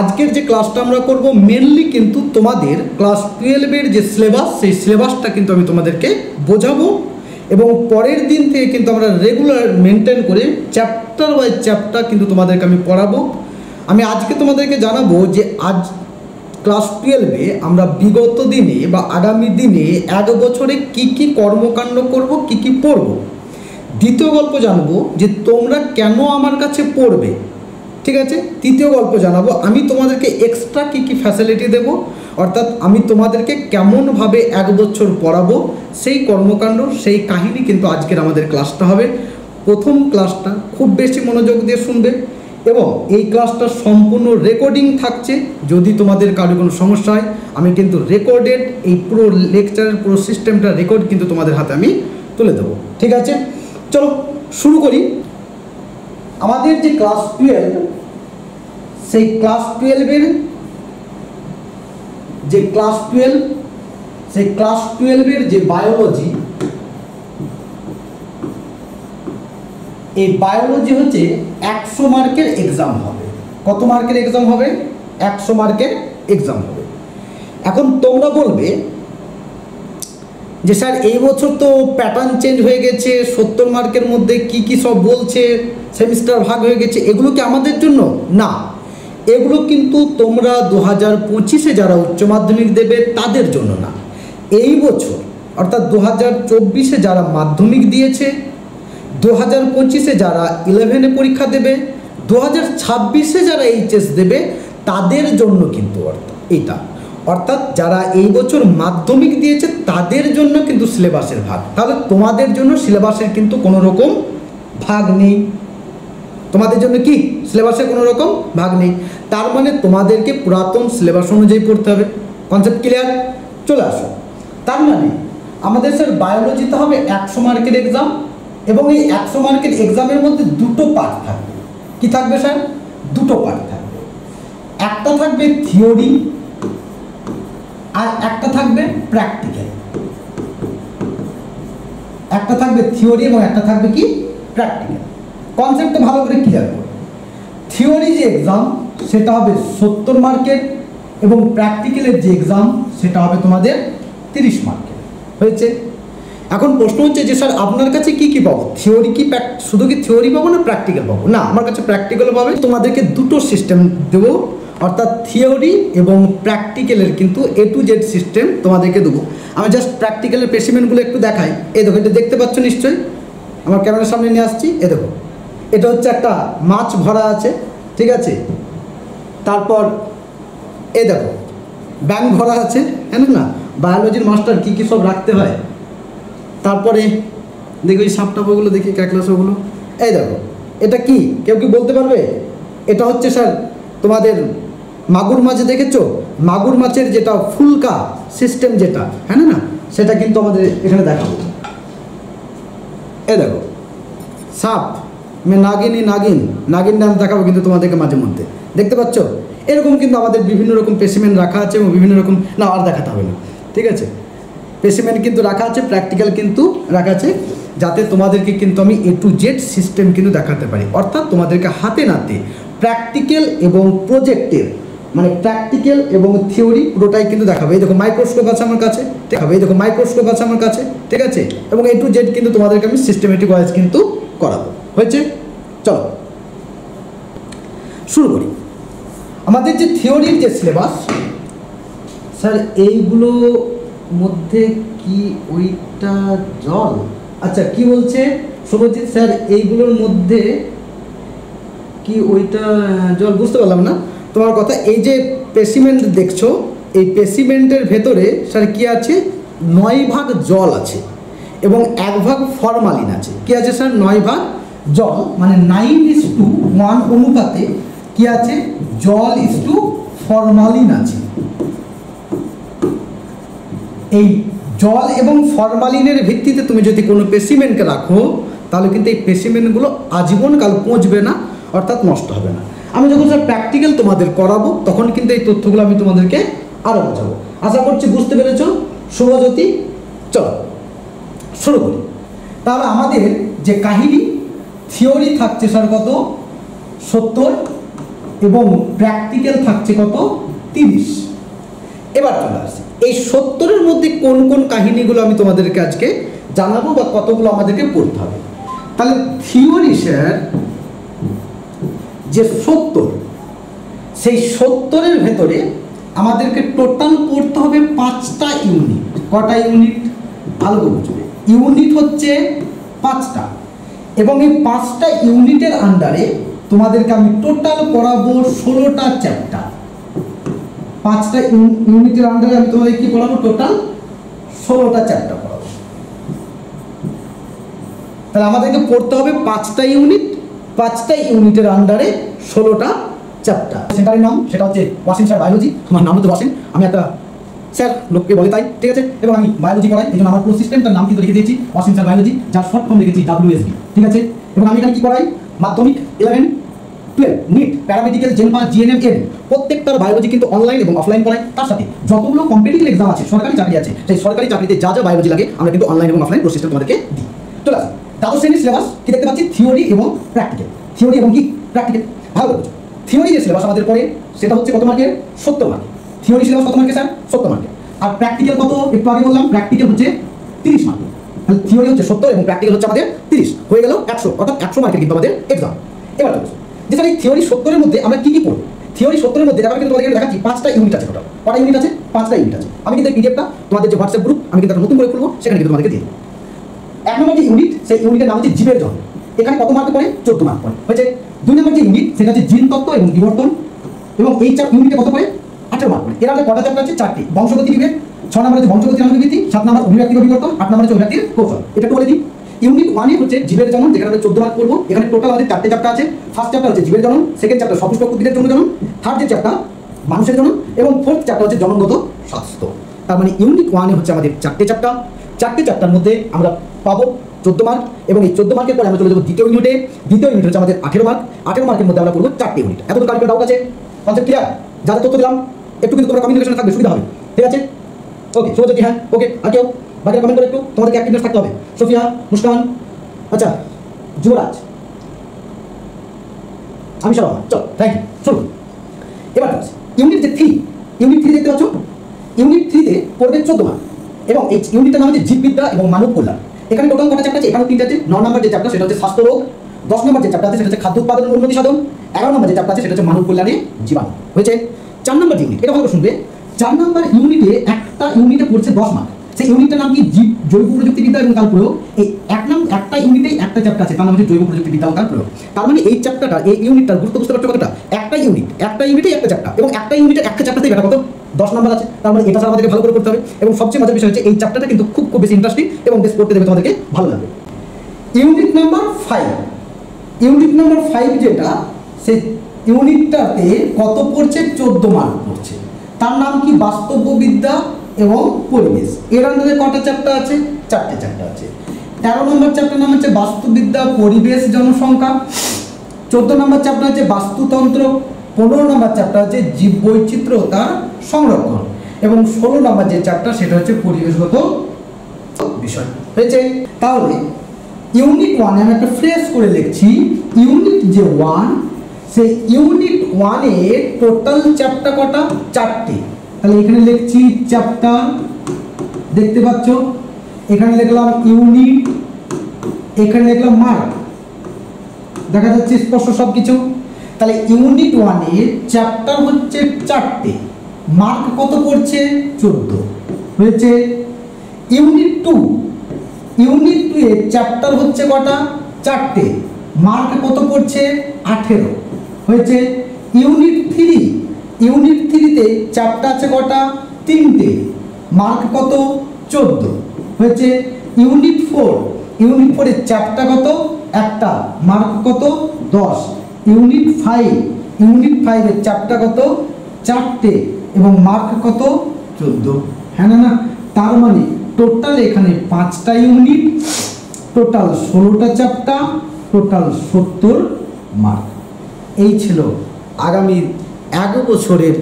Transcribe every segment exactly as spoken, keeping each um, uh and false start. আজকের যে ক্লাসটা আমরা করব মেনলি কিন্তু তোমাদের ক্লাস টুয়েলভের যে সিলেবাস, সেই সিলেবাসটা কিন্তু আমি তোমাদেরকে বোঝাবো, এবং পরের দিন থেকে কিন্তু আমরা রেগুলার মেনটেন করে চ্যাপ্টার বাই চ্যাপ্টার কিন্তু তোমাদেরকে আমি পড়াবো। আমি আজকে তোমাদেরকে জানাবো যে আজ ক্লাস টুয়েলভে আমরা বিগত দিনে বা আগামী দিনে এক বছরে কি কি কর্মকাণ্ড করব, কি কি পড়ব। দ্বিতীয় গল্প জানবো যে তোমরা কেন আমার কাছে পড়বে, ঠিক আছে। তৃতীয় গল্প জানাবো আমি তোমাদেরকে এক্সট্রা কী কী ফ্যাসিলিটি দেব, অর্থাৎ আমি তোমাদেরকে কেমনভাবে এক বছর পড়াবো, সেই কর্মকাণ্ড, সেই কাহিনী কিন্তু আজকের আমাদের ক্লাসটা হবে। প্রথম ক্লাসটা খুব বেশি মনোযোগ দিয়ে শুনবে, এবং এই ক্লাসটা সম্পূর্ণ রেকর্ডিং থাকছে। যদি তোমাদের কারো কোনো সমস্যা হয়, আমি কিন্তু রেকর্ডেড এই পুরো লেকচারের পুরো সিস্টেমটা রেকর্ড কিন্তু তোমাদের হাতে আমি তুলে দেবো, ঠিক আছে। চলো শুরু করি। আমাদের যে ক্লাস টুয়েলভ, সেই ক্লাস টুয়েলভের যে ক্লাস টুয়েলভ সেই ক্লাস টুয়েলভের যে বায়োলজি, এই বায়োলজি হচ্ছে একশো মার্কের এক্সাম হবে। কত মার্কের এক্সাম হবে? একশো মার্কের এক্সাম হবে। এখন তোমরা বলবে যে স্যার এই বছর তো প্যাটার্ন চেঞ্জ হয়ে গেছে, সত্তর মার্কের মধ্যে কি কি সব বলছে, সেমিস্টার ভাগ হয়ে গেছে, এগুলো কি আমাদের জন্য? না, এগুলো কিন্তু তোমরা দু হাজার পঁচিশে যারা উচ্চ মাধ্যমিক দেবে তাদের জন্য না। এই বছর অর্থাৎ দু হাজার চব্বিশে যারা মাধ্যমিক দিয়েছে, দু হাজার পঁচিশে যারা ইলেভেনে পরীক্ষা দেবে, দু হাজার ছাব্বিশে যারা এইচএস দেবে, তাদের জন্য কিন্তু অর্থাৎ এটা অর্থাৎ যারা এই বছর মাধ্যমিক দিয়েছে তাদের জন্য কিন্তু সিলেবাসের ভাগ। তাহলে তোমাদের জন্য সিলেবাসের কিন্তু কোনো রকম ভাগ নেই, তোমাদের জন্য কি সিলেবাসের কোনো রকম ভাগ নেই। তার মানে তোমাদেরকে পুরাতন সিলেবাস অনুযায়ী পড়তে হবে। Concept clear? চলে আসো। তার মানে আমাদের স্যার বায়োলজিতে হবে একশো মার্কের এক্সাম, এবং এই একশো মার্কের এক্সামের মধ্যে দুটো পার্ট থাকবে। কি থাকবে স্যার? দুটো পার্ট থাকবে। একটা থাকবে থিওরি আর একটা থাকবে প্র্যাকটিক্যাল। একটা থাকবে থিওরি এবং একটা থাকবে কি প্র্যাকটিক্যাল। কনসেপ্টটা ভালো করে ক্লিয়ার করো। থিওরি যে এক্সাম সেটা হবে সত্তর মার্কের, এবং প্র্যাকটিক্যালের যে এক্সাম সেটা হবে তোমাদের তিরিশ মার্কের। হয়েছে? এখন প্রশ্ন হচ্ছে যে স্যার আপনার কাছে কি কি পাবো? থিওরি কি শুধু কি থিওরি পাবো না প্র্যাকটিক্যাল পাবো? না, আমার কাছে প্র্যাকটিক্যাল পাবে। তোমাদেরকে দুটো সিস্টেম দেবো, অর্থাৎ থিওরি এবং প্র্যাকটিক্যালের কিন্তু এ টু জেড সিস্টেম তোমাদেরকে দেবো। আমি জাস্ট প্র্যাকটিক্যালের প্লেসমেন্টগুলো একটু দেখাই। এই দেখো, এটা দেখতে পাচ্ছ নিশ্চয়ই, আমার ক্যামেরার সামনে নিয়ে আসছি। এ দেখো, এটা হচ্ছে একটা মাছ ভরা আছে, ঠিক আছে। তারপর এ দেখো ব্যাঙ ভরা আছে, জানো না বায়োলজির মাস্টার কী কী সব রাখতে হয়। তারপরে দেখো এই সাপটাপগুলো, দেখি ক্যাকলাস ওগুলো। এই দেখো, এটা কি কেউ কি বলতে পারবে? এটা হচ্ছে স্যার তোমাদের মাগুর মাছ, দেখেছো মাগুর মাছের যেটা ফুলকা সিস্টেম যেটা, হ্যাঁ না, সেটা কিন্তু আমাদের এখানে দেখাবো। এ দেখো সাপ মে নাগিনী নাগিন নাগিন ডান্স দেখাবো কিন্তু তোমাদেরকে মাঝে মধ্যে, দেখতে পাচ্ছ। এরকম কিন্তু আমাদের বিভিন্ন রকম পেসিমেন্ট রাখা আছে, এবং বিভিন্ন রকম না আর দেখাতে হবে না, ঠিক আছে। পেসিমেন্ট কিন্তু রাখা আছে, প্র্যাকটিক্যাল কিন্তু রাখা আছে, যাতে তোমাদেরকে কিন্তু আমি এ টু জেড সিস্টেম কিন্তু দেখাতে পারি। অর্থাৎ তোমাদেরকে হাতে নাতে প্র্যাকটিক্যাল এবং প্রজেক্টের, মানে প্র্যাকটিক্যাল এবং থিওরি পুরোটাই কিন্তু দেখাবে। এই দেখো মাইক্রোস্কোপ আছে আমার কাছে, দেখাবে। এই দেখো মাইক্রোস্কোপ আছে আমার কাছে, ঠিক আছে। এবং এ টু জেড কিন্তু তোমাদেরকে আমি সিস্টেমেটিক ওয়াইজ কিন্তু করাবো। হয়েছে? চলো শুরু করি। আমাদের যে থিওরির যে সিলেবাস স্যার, এইগুলো মধ্যে কি ওইটা জল? আচ্ছা, কি বলছে শুভজিৎ স্যার, এইগুলোর মধ্যে কি ওইটা জল? বুঝতে পারলাম না তোমার কথা। এই যে পেসিমেন্ট দেখছো, এই পেসিমেন্টের ভেতরে স্যার কি আছে? নয় ভাগ জল আছে এবং এক ভাগ ফরমালিন আছে। কি আছে স্যার? নয় ভাগ জল, মানে নাইন ইস টু ওয়ান অনুপাতে কি আছে? জল ইস টু ফরমালিন আছে। এই জল এবং ফরমালিনের ভিত্তিতে তুমি যদি কোনো পেসিমেন্টকে রাখো, তাহলে কিন্তু এই পেসিমেন্টগুলো আজীবনকাল পচবে না, অর্থাৎ নষ্ট হবে না। আমি যখন স্যার প্র্যাকটিক্যাল তোমাদের করাবো, তখন কিন্তু এই তথ্যগুলো আমি তোমাদেরকে আরও বোঝাবো। আশা করছি বুঝতে পেরেছ শুভজ্যোতি। চলো শুরু করি। তাহলে আমাদের যে কাহিনী, থিওরি থাকছে স্যার কত? সত্তর এবং প্র্যাকটিক্যাল থাকছে কত, তিরিশ। এবার চলে আসছে এই সত্তরের মধ্যে কোন কোন কাহিনীগুলো আমি তোমাদেরকে আজকে জানাবো বা কতগুলো আমাদেরকে পড়তে হবে। তাহলে থিওরি স্যার যে সত্তর, সেই সত্তরের ভেতরে আমাদেরকে টোটাল পড়তে হবে পাঁচটা ইউনিট। কটা ইউনিট? আলগো বুঝবে, ইউনিট হচ্ছে পাঁচটা, এবং এই পাঁচটা ইউনিটের আন্ডারে তোমাদেরকে আমি টোটাল পড়াবো ষোলোটা চ্যাপ্টার। পাঁচটা ইউনিটের আন্ডারে আমি তোমাদের কি পড়াবো? টোটাল ষোলোটা চ্যাপ্টার পড়াবো। তাহলে আমাদেরকে পড়তে হবে পাঁচটা ইউনিট, পাঁচটা ইউনিটের আন্ডারে ষোলোটা চ্যাপ্টার। সেন্টারের নাম সেটা হচ্ছে ওয়াসিম স্যার বায়োলজি। আমার নাম তো ওয়াসিম, আমি একটা স্যার লোককে বলে তাই, ঠিক আছে। এবং আমি বায়োলজি পড়াই, এই জন্য আমার পুরো সিস্টেমটার নাম কিন্তু লিখে দিয়েছি ওয়াসিম স্যার বায়োলজি, যার শর্ট ফর্ম লিখেছি ডাব্লিউএসবি, ঠিক আছে। এবং আমি এখানে কী পড়াই? Madhyamik, eleven, twelve, NEET, paramedical, জেনপা, জিএনএম, প্রত্যেকটার বায়োলজি কিন্তু অনলাইন এবং অফলাইন পড়াই। তার সাথে যতগুলো কম্পিটিটিভ এক্সাম আছে, সরকারি চাকরি আছে, সেই সরকারি চাকরিতে যা যা বায়োলজি লাগে আমরা কিন্তু অনলাইন এবং অফলাইন প্রসেসটা তোমাদেরকে দিই। চলে আসে দ্বাদশ শ্রেণীর সিলেবাস, কী দেখতে পাচ্ছি? থিওরি এবং প্র্যাকটিক্যাল। থিওরি এবং কি প্র্যাকটিক্যাল, ভালো বলছো। থিওরি যে সিলেবাস আমাদের পড়ে সেটা হচ্ছে কত মার্কের? সত্তর মার্কের। থিওরি সিলেবাস কত মার্কের স্যার? সত্তর মার্কের। আর প্র্যাকটিক্যাল কত? একটু আগে বললাম প্র্যাকটিক্যাল হচ্ছে তিরিশ মার্কের। তাহলে থিওরি হচ্ছে সত্তর এবং প্র্যাকটিক্যাল হচ্ছে আমাদের তিরিশ, হয়ে গেল একশো, অর্থাৎ একশো মার্কের কিন্তু আমাদের এক্সাম। এবার বলছো যে স্যার এই থিওরি সত্তরের মধ্যে আমরা কী কী পড়ব? থিওরি সত্তরের মধ্যে আমরা কিন্তু তোমাদের দেখাচ্ছি পাঁচটা ইউনিট আছে। টোটাল কটা ইউনিট আছে? পাঁচটা ইউনিট আছে। আমি কিন্তু এই পিডিএফটা তোমাদের যে হোয়াটসঅ্যাপ গ্রুপ, আমি কিন্তু নতুন করে খুলবো, সেখানে কিন্তু তোমাদেরকে দিয়ে দেবো। এক নম্বর যে ইউনিট, সেই ইউনিটের নাম হচ্ছে জীবের জন্ম। এখানে কত মার্ক পড়ে? চোদ্দ মার্ক পড়ে। হয়েছে। দুই নম্বর যে ইউনিট সেটা হচ্ছে জিন তত্ত্ব এবং বিবর্তন, এবং এই চার ইউনিটে কত পড়ে? আঠেরো মার্ক পড়ে। এর আগে কটা চ্যাপ্টার আছে? চারটি। বংশগতি বিভেদ, ছ নম্বর হচ্ছে বংশগতি অনুভূতি, সাত নম্বর অভিব্যক্তি বিবর্তন, আট নম্বর হচ্ছে অভিব্যক্তির কৌশল। এটা বলে দিই, ইউনিট ওয়ানে হচ্ছে জীবের জন্ম, যেখানে আমরা চোদ্দ মার্ক পড়বো। এখানে টোটাল আমাদের চারটে চ্যাপ্টার আছে। ফার্স্ট চ্যাপ্টার হচ্ছে জীবের জন্ম, সেকেন্ড চ্যাপ্টার সপুষ্পক উদ্ভিদের জন্য জন্ম, থার্ড যে চ্যাপ্টার মানুষের জন্ম, এবং ফোর্থ চ্যাপ্টার হচ্ছে জন্মগত স্বাস্থ্য। তার মানে ইউনিট ওয়ানে হচ্ছে আমাদের চারটে চ্যাপ্টার। চারটে চ্যাপ্টার মধ্যে আমরা পাবো চোদ্দ মার্ক, এবং এই চোদ্দ মার্কের পরে আমরা চলে যাবো দ্বিতীয় ইউনিটে। দ্বিতীয় ইউনিট হচ্ছে আমাদের আঠেরো মার্ক। আঠেরো মার্কের মধ্যে আমরা করবো চারটি ইউনিট। এত তো কালকে ডাউট আছে? Concept clear? যাদের তথ্য দিলাম একটু কিন্তু তোমরা কমিউনিকেশন থাকবে, সুবিধা হবে, ঠিক আছে? ওকে সো যদি হ্যাঁ ওকে আর কেউ বাকিরা কমেন্ট করে একটু তোমাদেরকে অ্যাক্টিভনেস থাকতে হবে। সোফিয়া, মুস্কান, আচ্ছা যুবরাজ, আমি সব চল, থ্যাংক ইউ, চলুন। এবার ইউনিট যে থ্রি, ইউনিট থ্রি দেখতে পাচ্ছ? ইউনিট থ্রিতে পড়বে চোদ্দ মার্ক, এবং এই ইউনিটটার নাম হচ্ছে জীববিদ্যা এবং মানব কল্যাণ। এখানে টোটাল কটা চ্যাপ্টার আছে? এখানে তিনটা আছে। নয় নম্বর যে চ্যাপ্টার সেটা হচ্ছে স্বাস্থ্য রোগ, দশ নম্বর যে চ্যাপ্টার আছে সেটা হচ্ছে খাদ্য উৎপাদন উন্নতি সাধন, এগারো নম্বর যে চ্যাপ্টার আছে সেটা হচ্ছে মানব কল্যাণে জীবাণু। হয়েছে। চার নম্বর ইউনিট, এটা ভালো শুনবে, চার নম্বর ইউনিটে একটা ইউনিটে পড়ছে দশ মার্ক। সেই ইউনিটটার নাম কি? জীব জৈব প্রযুক্তিবিদ্যা এবং তার প্রয়োগ। এই এক নাম একটা ইউনিটেই একটা চ্যাপ্টার আছে, তার নাম হচ্ছে জৈব প্রযুক্তিবিদ্যা ও তার প্রয়োগ। তার মানে এই চ্যাপ্টারটা, এই ইউনিটটার গুরুত্ব বুঝতে পারছো কতটা? একটা ইউনিট, একটা ইউনিটে একটা চ্যাপ্টার, এবং একটা ইউনিটে একটা চ্যাপ্টারতেই এটা কত? দশ নম্বর আছে। তার মানে এটা স্যার আমাদেরকে ভালো করে করতে হবে। এবং সবচেয়ে মজার বিষয় হচ্ছে এই চ্যাপ্টারটা কিন্তু খুব খুব বেশি ইন্টারেস্টিং, এবং বেশ পড়তে দেবে, তোমাদেরকে ভালো লাগবে। Unit number five, unit number five যেটা, সেই ইউনিটটাতে কত পড়ছে? চোদ্দ মার্ক পড়ছে। তার নাম কি? বাস্তববিদ্যা এবং পরিবেশ। এর আন্ডারে কটা চ্যাপ্টার আছে? চারটে চ্যাপ্টার আছে। তেরো নম্বর চ্যাপ্টার নাম হচ্ছে বাস্তুবিদ্যা পরিবেশ জনসংখ্যা, চোদ্দ নম্বর চ্যাপ্টার হচ্ছে বাস্তুতন্ত্র, পনেরো নম্বর চ্যাপ্টার হচ্ছে জীব বৈচিত্র্য তার সংরক্ষণ, এবং ষোলো নম্বর যে চ্যাপ্টার সেটা হচ্ছে পরিবেশগত বিষয়। হয়েছে। তাহলে ইউনিট ওয়ানে আমি একটা ফ্রেশ করে লিখছি, ইউনিট যে ওয়ান, সেই ইউনিট ওয়ানে টোটাল চ্যাপ্টার কটা? চারটে। তাহলে এখানে লিখছি চ্যাপ্টার, দেখতে পাচ্ছ, এখানে লিখলাম ইউনিট, এখানে লিখলাম মার্ক, দেখা যাচ্ছে স্পষ্ট সব কিছু। তাহলে ইউনিট ওয়ানের চ্যাপ্টার হচ্ছে চারটে, মার্ক কত পড়ছে? চোদ্দ। হয়েছে। ইউনিট টু, ইউনিট টু এর চ্যাপ্টার হচ্ছে কটা? চারটে, মার্ক কত পড়ছে? আঠেরো। হয়েছে। ইউনিট থ্রি, ইউনিট থ্রিতে চ্যাপ্টার আছে কটা? তিনটে, মার্ক কত? চোদ্দ। হয়েছে। ইউনিট ফোর, ইউনিট ফোরের চ্যাপ্টার কত? একটা, মার্ক কত? দশ। ইউনিট ফাইভ, ইউনিট ফাইভের চ্যাপ্টার কত? চারটে, এবং মার্ক কত? চোদ্দ। হ্যাঁ না না, তার মানে টোটাল এখানে পাঁচটা ইউনিট, টোটাল ষোলোটা চ্যাপ্টার, টোটাল সত্তর মার্ক। এই ছিল আগামী এক বছরের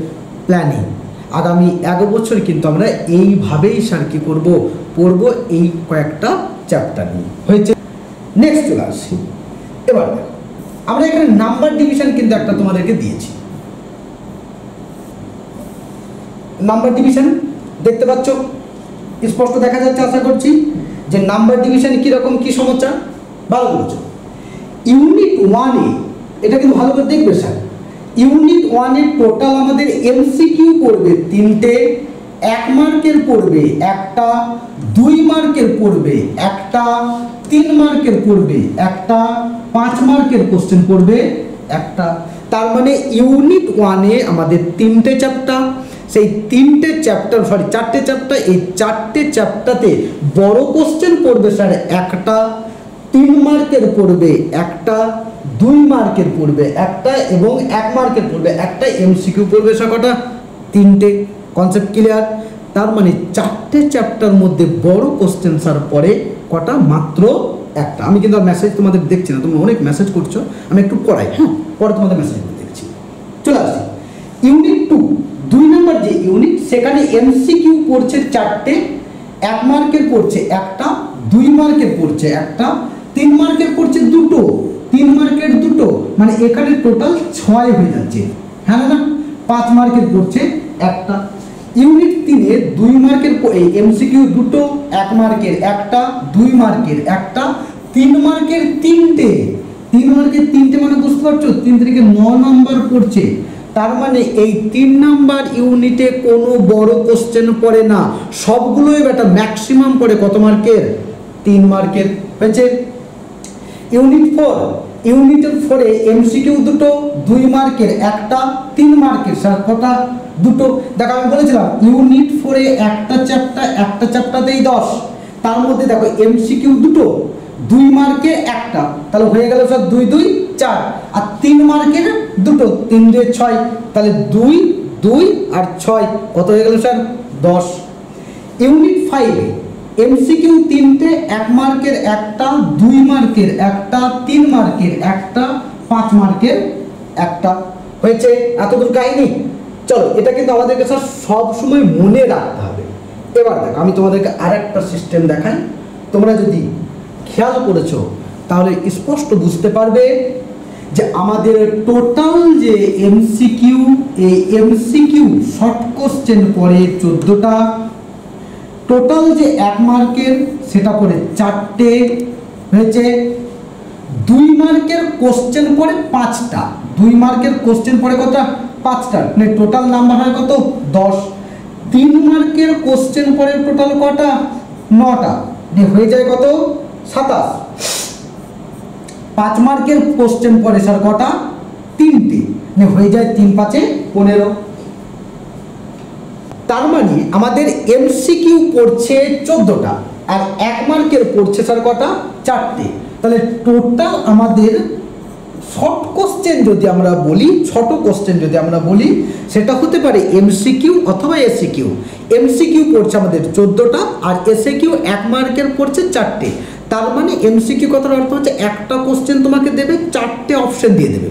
প্ল্যানিং। আগামী এক বছর কিন্তু আমরা এইভাবেই স্যার কি করবো? পড়বো এই কয়েকটা চ্যাপ্টার নিয়ে। হয়েছে। নেক্সট চলে আসি। এবার আমরা এখানে নাম্বার ডিভিশন কিন্তু একটা তোমাদেরকে দিয়েছি। নাম্বার ডিভিশন দেখতে পাচ্ছ, স্পষ্ট দেখা যাচ্ছে। আশা করছি যে নাম্বার ডিভিশন কীরকম কী সমস্যা ভালো বুঝছো। ইউনিট ওয়ানে এটা কিন্তু ভালো করে দেখবে স্যার, ইউনিট ওয়ানের টোটাল আমাদের এমসিকিউ পড়বে তিনটে, এক মার্কের পড়বে একটা, দুই মার্কের পড়বে একটা, তিন মার্কের পড়বে একটা, পাঁচ মার্কের কোশ্চেন পড়বে একটা। তার মানে ইউনিট ওয়ানে আমাদের তিনটে চ্যাপ্টার, সেই তিনটে চ্যাপ্টার সরি চারটে চ্যাপ্টার, এই চারটে চ্যাপ্টারতে বড় কোশ্চেন পড়বে স্যার একটা, তিন মার্কের পড়বে একটা, দুই মার্কের পড়বে একটা এবং এক মার্কের পড়বে একটা। এমসিকিউ পড়বে সব কটা তিনটে, কনসেপ্ট ক্লিয়ার? তার মানে চারটে চ্যাপ্টার মধ্যে বড় কোশ্চেন স্যার পড়ে কটা? মাত্র একটা। আমি কিন্তু আর মেসেজ তোমাদের দেখছি না, তোমরা অনেক মেসেজ করছো, আমি একটু পড়াই, হ্যাঁ পরে তোমাদের মেসেজ দেখছি। চলে আসি ইউনিট টু, দুই নম্বর যে ইউনিট, সেখানে এমসিকিউ পড়ছে চারটে, এক মার্কের পড়ছে একটা, দুই মার্কের পড়ছে একটা, তিন মার্কের পড়ছে দুটো, তিন মার্কের দুটো, মানে এখানে টোটাল ছয় হয়ে যাচ্ছে, হ্যাঁ না? পাঁচ মার্কের পড়ছে একটা। ইউনিট তিনে দুই মার্কের এমসিকিউ দুটো, এক মার্কের একটা, দুই মার্কের একটা, তিন মার্কের তিনটে, তিন মার্কের তিনটে মানে বুঝতে পারছো, তিন থেকে ন নম্বর পড়ছে। তার মানে এই তিন নাম্বার ইউনিটে কোনো বড় কোশ্চেন পড়ে না, সবগুলোই বেটা ম্যাক্সিমাম পড়ে কত মার্কের? তিন মার্কের। হয়েছে ইউনিট ফোর, ইউনিটের ফোরে এমসিকিউ দুটো, দুই মার্কের একটা, তিন মার্কের স্যার কটা? দুটো। দেখো আমি বলেছিলাম ইউনিট ফোরে একটা চ্যাপ্টার, একটা চ্যাপ্টারতেই দশ, তার মধ্যে দেখো এমসিকিউ দুটো, দুই মার্কের একটা, তাহলে হয়ে গেল স্যার দুই দুই চার, আর তিন মার্কের দুটো, তিন দুই ছয়, তাহলে দুই দুই আর ছয় কত হয়ে গেল স্যার? দশ। ইউনিট ফাইভে এমসিকিউ তিনটে, এক মার্কের একটা, দুই মার্কের একটা, তিন মার্কের একটা, পাঁচ মার্কের একটা। হয়েছে এতদূর কাহিনি? চলো, এটা কিন্তু আমাদেরকে স্যার সবসময় মনে রাখতে হবে। এবার দেখো আমি তোমাদেরকে আর একটা সিস্টেম দেখাই, তোমরা যদি খেয়াল করেছো তাহলে স্পষ্ট বুঝতে পারবে যে আমাদের টোটাল যে এমসিকিউ, এই এমসিকিউ শর্ট কোশ্চেন পড়ে চোদ্দোটা, টোটাল যে এক মার্কের সেটা পড়ে চারটে, হয়েছে দুই মার্কের কোশ্চেন পড়ে পাঁচটা, দুই মার্কের কোশ্চেন পড়ে কত? পাঁচটা, মানে টোটাল নাম্বার হয় কত? দশ। তিন মার্কের কোশ্চেন পড়ে টোটাল কটা? নটা, হয়ে যায় কত? সাতাশ। পাঁচ মার্কের কোশ্চেন পড়ে স্যার কটা? তিনটে, হয়ে যায় তিন পাঁচে পনেরো। তার মানে আমাদের এমসিকিউ পড়ছে চোদ্দোটা আর এক মার্কের পড়ছে স্যার কটা? চারটে, তাহলে টোটাল আমাদের শর্ট কোশ্চেন যদি আমরা বলি, ছোট কোশ্চেন যদি আমরা বলি, সেটা হতে পারে এমসিকিউ অথবা এসিকিউ। এমসিকিউ পড়ছে আমাদের চোদ্দোটা আর এসিকিউ এক মার্কের পড়ছে চারটে। তার মানে এমসিকিউ কথার অর্থ হচ্ছে একটা কোশ্চেন তোমাকে দেবে, চারটে অপশন দিয়ে দেবে,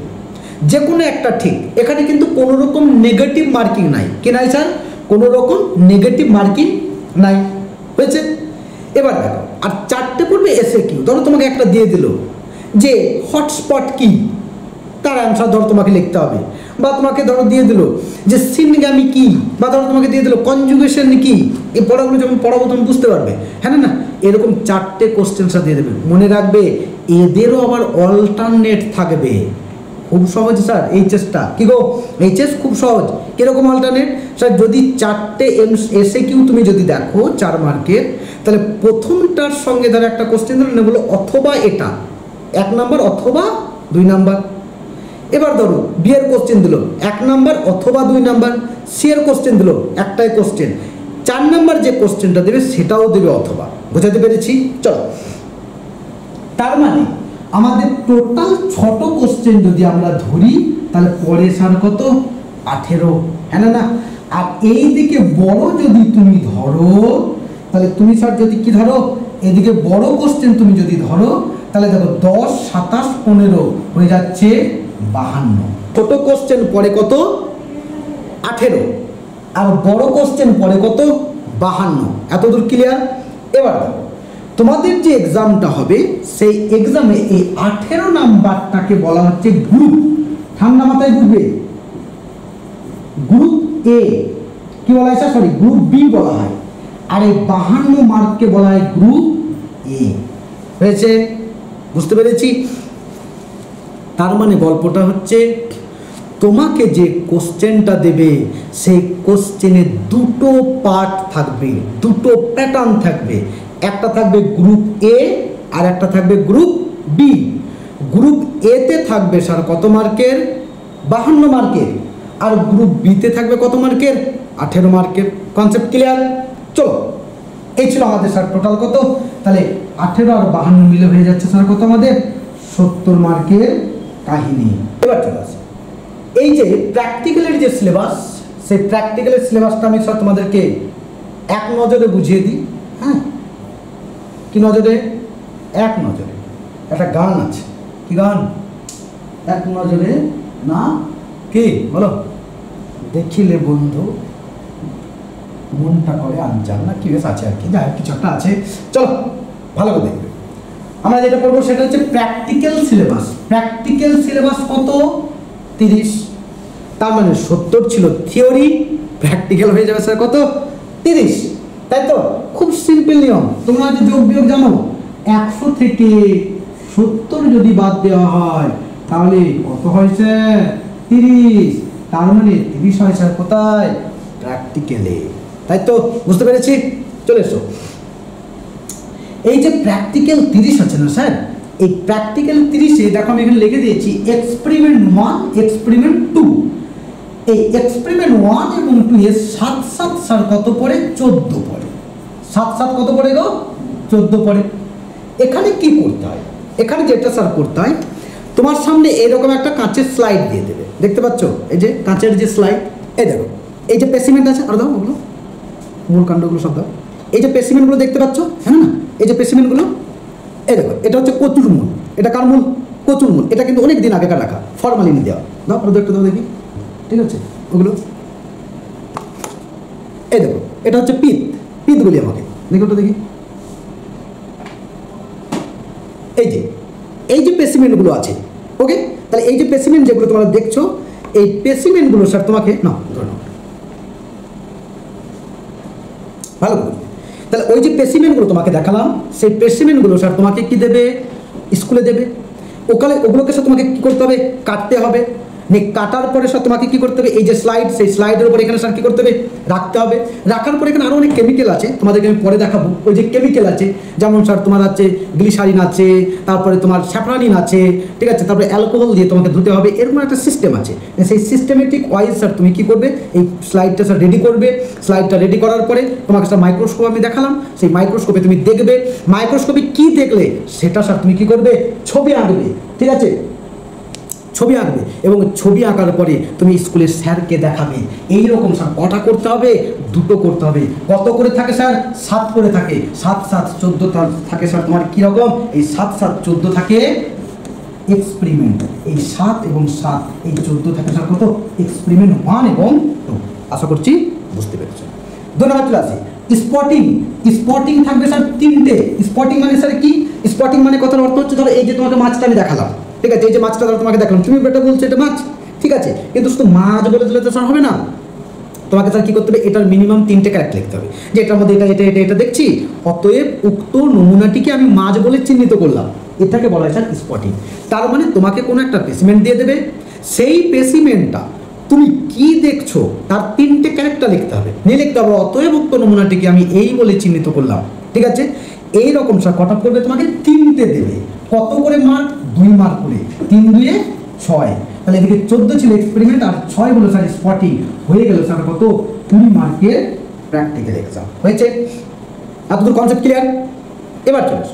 যে কোনো একটা ঠিক। এখানে কিন্তু কোনো রকম নেগেটিভ মার্কিং নাই, কি নাই স্যার? কোনো রকম নেগেটিভ মার্কিং নাই, বুঝেছেন? এবার দেখো আর চারটে পড়বে এসিকিউ। ধরো তোমাকে একটা দিয়ে দিল যে হটস্পট কি, তার অ্যান্সার ধরো তোমাকে লিখতে হবে, বা তোমাকে ধরো দিয়ে দিল যে সিনগামি কি, বা ধরো তোমাকে দিয়ে দিল কনজুগেশন কি। এই পড়াগুলো যখন পড়াবো তখন বুঝতে পারবে, হ্যাঁ না? এরকম চারটে কোশ্চেনসা দিয়ে দেবে। মনে রাখবে এদেরও আবার অল্টারনেট থাকবে, খুব সহজ স্যার এইচএসটা, কি গো এইচএস খুব সহজ। কীরকম অল্টারনেট স্যার? যদি চারটে এম এসিকিউ তুমি যদি দেখো চার মার্কের, তাহলে প্রথমটার সঙ্গে ধরো একটা কোশ্চেন ধরো না বলো অথবা এটা এক নাম্বার অথবা দুই নাম্বার। এবার ধরো বি এর কোশ্চেন দিল এক নাম্বার অথবা দুই নাম্বার, সি এর কোশ্চেন দিল একটাই কোশ্চেন, চার নাম্বার যে কোশ্চেনটা দেবে সেটাও দেবে অথবা। বোঝাতে পেরেছি? চলো, তার মানে আমাদের টোটাল ছোট কোশ্চেন যদি আমরা ধরি তাহলে পরে স্যার কত? আঠেরো, হ্যাঁ না? আর এই দিকে বড় যদি তুমি ধরো তাহলে তুমি স্যার যদি কি ধরো, এদিকে বড় কোশ্চেন তুমি যদি ধরো তাহলে দেখো দশ সাতাশ পনেরো হয়ে যাচ্ছে বাহান্ন। ছোট কোশ্চেন পরে কত? আঠেরো, আর বড় কোশ্চেন পরে কত? বাহান্ন। এতদূর ক্লিয়ার? এবার দেখো তোমাদের যে এক্সামটা হবে সেই এক্সামে এই আঠেরো নাম্বারটাকে বলা হচ্ছে গ্রুপ, ঠান্ডা মাথায় বুঝবে, গ্রুপ এ। কি বলা হয় স্যার? সরি, গ্রুপ বি বলা হয়। আর এই বাহান্ন মার্ককে বলা হয় গ্রুপ এ। হয়েছে, বুঝতে পেরেছি? তার মানে গল্পটা হচ্ছে তোমাকে যে কোশ্চেনটা দেবে সেই কোশ্চেনে দুটো পার্ট থাকবে, দুটো প্যাটার্ন থাকবে। একটা থাকবে গ্রুপ এ আর একটা থাকবে গ্রুপ বি। গ্রুপ এতে থাকবে স্যার কত মার্কের? বাহান্ন মার্কের। আর গ্রুপ বিতে থাকবে কত মার্কের? আঠেরো মার্কের। Concept clear? চলো, এই ছিল আমাদের স্যার টোটাল কত, তাহলে আঠেরো আর বাহান্ন মিলে হয়ে যাচ্ছে স্যার কত আমাদের সত্তর মার্কের কাহিনী। এবার চলে আসে এই যে প্র্যাকটিক্যালের যে সিলেবাস, সেই প্র্যাকটিক্যালের সিলেবাসটা আমি স্যার তোমাদেরকে এক নজরে বুঝিয়ে দিই। হ্যাঁ, কি নজরে? এক নজরে। একটা গান আছে, কি গান? এক নজরে না কি বলো, দেখিলে বন্ধু মনটা করে আনজান, না কি বেশ আছে আর কি, যাই কিছু একটা আছে। চলো ভালো করে দেখবে। আমরা যেটা করবো সেটা হচ্ছে প্র্যাকটিক্যাল সিলেবাস। প্র্যাকটিক্যাল সিলেবাস কত? তিরিশ। তার মানে সত্তর ছিল থিওরি, প্র্যাকটিক্যাল হয়ে যাবে স্যার কত? তিরিশ। তাই তো? খুব সিম্পল নিয়ম। তোমরা যে যোগ বিয়োগ জানো, একশো থেকে সত্তর যদি বাদ দেওয়া হয় তাহলে কত হয় স্যার? তিরিশ। তার মানে তিরিশ হয় স্যার কোথায়? প্র্যাকটিক্যালে। তাই তো? বুঝতে পেরেছি? চলে এসো। এই যে প্র্যাকটিক্যাল তিরিশ আছে না স্যার, এই প্র্যাকটিক্যাল তিরিশে দেখো আমি এখানে লিখে দিয়েছি এক্সপেরিমেন্ট ওয়ান, এক্সপেরিমেন্ট টু। এই এক্সপেরিমেন্ট ওয়ান এবং টু এর সাত সাত স্যার কত পড়ে? চোদ্দ পড়ে। সাত সাত কত পড়ে গো? চোদ্দ পড়ে। এখানে কি করতে হয়? এখানে যেটা স্যার করতে হয়, তোমার সামনে এরকম একটা কাঁচের স্লাইড দিয়ে দেবে, দেখতে পাচ্ছ? এই যে কাঁচের যে স্লাইড, এই দেখো এই যে পেসিমেন্ট আছে, আর দাও ওগুলো মূল কাণ্ডগুলো সব দাও। এই যে পেসিমেন্টগুলো দেখতে পাচ্ছ, হ্যাঁ না, এই যে পেসিমেন্টগুলো, এই দেখো এটা হচ্ছে কচুর মূল। এটা কার মূল? কচুর মূল। এটা কিন্তু অনেক দিন আগেকার রাখা, ফরমালিন দেওয়া। দাও ওটা একটু দাও দেখি, ঠিক আছে? ওগুলো এই দেখো, এটা হচ্ছে পিত, পিত বলি আমাকে, দেখো ওটা দেখি। এই যে এই যে পেসিমেন্টগুলো আছে, ওকে? তাহলে এই যে পেসিমেন্ট যেগুলো তোমরা দেখছো, এই পেসিমেন্টগুলো স্যার তোমাকে না ভালো করে, তাহলে ওই যে পেসিমেন্টগুলো তোমাকে দেখালাম, সেই পেসিমেন্টগুলো স্যার তোমাকে কি দেবে? স্কুলে দেবে। ওখানে ওগুলোকে স্যার তোমাকে কী করতে হবে? কাটতে হবে। নে কাটার পরে স্যার তোমাকে কী করতে হবে? এই যে স্লাইড, সেই স্লাইডের উপরে এখানে স্যার কী করতে হবে? রাখতে হবে। রাখার পরে এখানে আরও অনেক কেমিক্যাল আছে, তোমাদেরকে আমি পরে দেখাবো। ওই যে কেমিক্যাল আছে, যেমন স্যার তোমার আছে গ্লিসারিন আছে, তারপরে তোমার স্যাফরানিন আছে, ঠিক আছে? তারপরে অ্যালকোহল দিয়ে তোমাকে ধুতে হবে, এরকম একটা সিস্টেম আছে। সেই সিস্টেমেটিক ওয়াইজ স্যার তুমি কী করবে? এই স্লাইডটা স্যার রেডি করবে। স্লাইডটা রেডি করার পরে তোমাকে স্যার মাইক্রোস্কোপ আমি দেখালাম, সেই মাইক্রোস্কোপে তুমি দেখবে। মাইক্রোস্কোপে কী দেখলে সেটা স্যার তুমি কী করবে? ছবি আঁকবে, ঠিক আছে? ছবি আঁকবে, এবং ছবি আঁকার পরে তুমি স্কুলের স্যারকে দেখাবে। এইরকম স্যার কটা করতে হবে? দুটো করতে হবে। কত করে থাকে স্যার? সাত করে থাকে। সাত সাত চোদ্দো থাকে স্যার তোমার কীরকম? এই সাত সাত চোদ্দো থাকে এক্সপেরিমেন্ট, এই সাত এবং সাত, এই চোদ্দো থাকে স্যার কত? এক্সপেরিমেন্ট ওয়ান এবং টু। আশা করছি বুঝতে পেরেছ। ধন্যবাদ। চলে আসি স্পটিং। স্পটিং থাকবে স্যার তিনটে। স্পটিং মানে স্যার কি? স্পটিং মানে কথার অর্থ হচ্ছে ধরো এই যে তোমাকে মাছটা আমি দেখালাম, ঠিক আছে? এই যে মাছটা ধরো তোমাকে দেখলাম, তুমি বেটা বলছো এটা মাছ, ঠিক আছে? কিন্তু শুধু মাছ বলে দিলে তো স্যার হবে না। তোমাকে স্যার কী করতে হবে? এটার মিনিমাম তিনটে ক্যারেক্ট লিখতে হবে, যে এটার মধ্যে এটা এটা এটা এটা দেখছি, অতএব উক্ত নমুনাটিকে আমি মাছ বলে চিহ্নিত করলাম। এটাকে বলা হয় স্যার স্পটিং। তার মানে তোমাকে কোনো একটা পেসিমেন্ট দিয়ে দেবে, সেই পেসিমেন্টটা তুমি কি দেখছো তার তিনটে ক্যারেক্টার লিখতে হবে, নিয়ে লিখতে হবে অতএব উক্ত নমুনাটিকে আমি এই বলে চিহ্নিত করলাম, ঠিক আছে? এইরকম স্যার কট আপ করবে, তোমাকে তিনটে দেবে। কত করে মার্ক? দুই মার্ক করে। তিন দুয়ে ছয়। তাহলে এদিকে চোদ্দো ছিল এক্সপেরিমেন্ট, আর ছয় হলো স্যার স্পটিং। হয়ে গেল স্যার কত? কুড়ি মার্কের প্র্যাকটিক্যাল এক্সাম। হয়েছে? এতদূর কনসেপ্ট ক্লিয়ার? এবার চলে আসো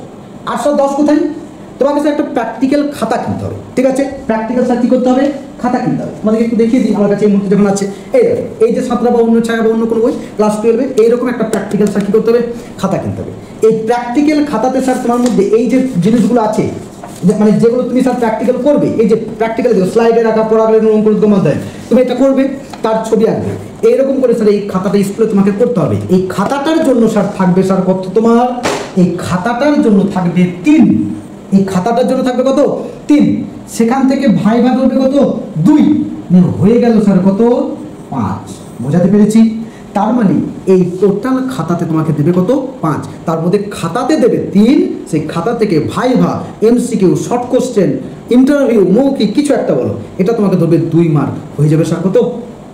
আটশো দশ কোথায়? তোমাকে স্যার একটা প্র্যাকটিক্যাল খাতা কিনতে হবে, ঠিক আছে? প্র্যাকটিক্যাল স্যার কী করতে হবে? খাতা কিনতে হবে। তোমাদেরকে একটু দেখিয়ে দিই আমার কাছে এই মুহূর্তে যখন আছে। এই এই যে সাতরা বা অন্য ছায়া বা অন্য কোনো বই ক্লাস টুয়েলভে এইরকম একটা প্র্যাকটিক্যাল স্যার কী করতে হবে? খাতা কিনতে হবে। এই প্র্যাকটিক্যাল খাতাতে স্যার তোমার মধ্যে এই যে জিনিসগুলো আছে, মানে যেগুলো তুমি স্যার প্র্যাকটিক্যাল করবে, এই যে প্র্যাকটিক্যাল স্লাইডে রাখা পড়াগুলো অঙ্কুর তোমাদের, তুমি এটা করবে, তার ছবি আঁকবে, এইরকম করে স্যার এই খাতাটা স্কুলে তোমাকে করতে হবে। এই খাতাটার জন্য স্যার থাকবে স্যার কত? তোমার এই খাতাটার জন্য থাকবে তিন। এই খাতাটার জন্য থাকবে কত? তিন। সেখান থেকে ভাই ভাগ করবে কত? দুই। হয়ে গেল স্যার কত? পাঁচ। বোঝাতে পেরেছি? তার মানে এই টোটাল খাতাতে তোমাকে দেবে কত? পাঁচ। তার মধ্যে খাতাতে দেবে তিন, সেই খাতা থেকে viva, MCQ, short question, interview, মৌখিক কিছু একটা বলো, এটা তোমাকে ধরবে দুই মার্ক, হয়ে যাবে স্যার কত?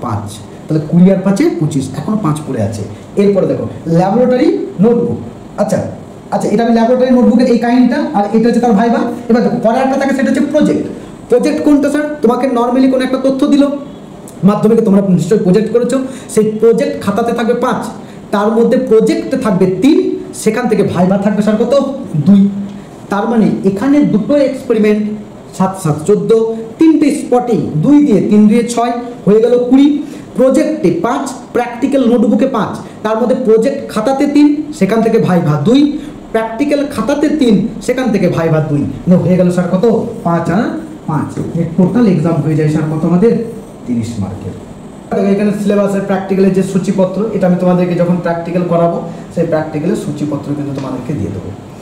পাঁচ। তাহলে কুড়ি আর পাঁচে পঁচিশ, এখন পাঁচ পড়ে আছে। এরপরে দেখো ল্যাবরেটরি নোটবুক। আচ্ছা আচ্ছা এটা আমি ল্যাবরেটরি নোটবুকের এই কাহিনিটা, আর এটা হচ্ছে তার ভাইভা। এবার দেখো পরের একটা থাকে, সেটা হচ্ছে প্রজেক্ট। প্রজেক্ট কোনটা স্যার? তোমাকে নর্মালি কোনো একটা তথ্য দিল, মাধ্যমিকে তোমরা নিশ্চয়ই প্রজেক্ট করেছো, সেই প্রজেক্ট খাতাতে থাকবে পাঁচ, তার মধ্যে প্রজেক্টে থাকবে তিন, সেখান থেকে ভাইভা থাকবে স্যার কত? দুই। তার মানে এখানে দুটো এক্সপেরিমেন্ট, সাত সাত চোদ্দো, তিনটে স্পটিং, দুই দিয়ে তিন দিয়ে ছয়, হয়ে গেল কুড়ি। প্রজেক্টে পাঁচ, প্র্যাকটিক্যাল নোটবুকে পাঁচ, তার মধ্যে প্রজেক্ট খাতাতে তিন, সেখান থেকে ভাইভা দুই, প্র্যাকটিক্যাল খাতাতে তিন, সেখান থেকে ভাইভা দুই, হয়ে গেল স্যার কত? পাঁচ আর পাঁচ। টোটাল এক্সাম হয়ে যায় স্যার কত আমাদের? তিরিশ মার্কের। এখানে সিলেবাসের প্র্যাকটিক্যালের যে সূচিপত্র, এটা আমি তোমাদেরকে যখন প্র্যাকটিক্যাল করাবো সেই প্র্যাকটিক্যালের সূচিপত্র কিন্তু তোমাদেরকে দিয়ে দেবো।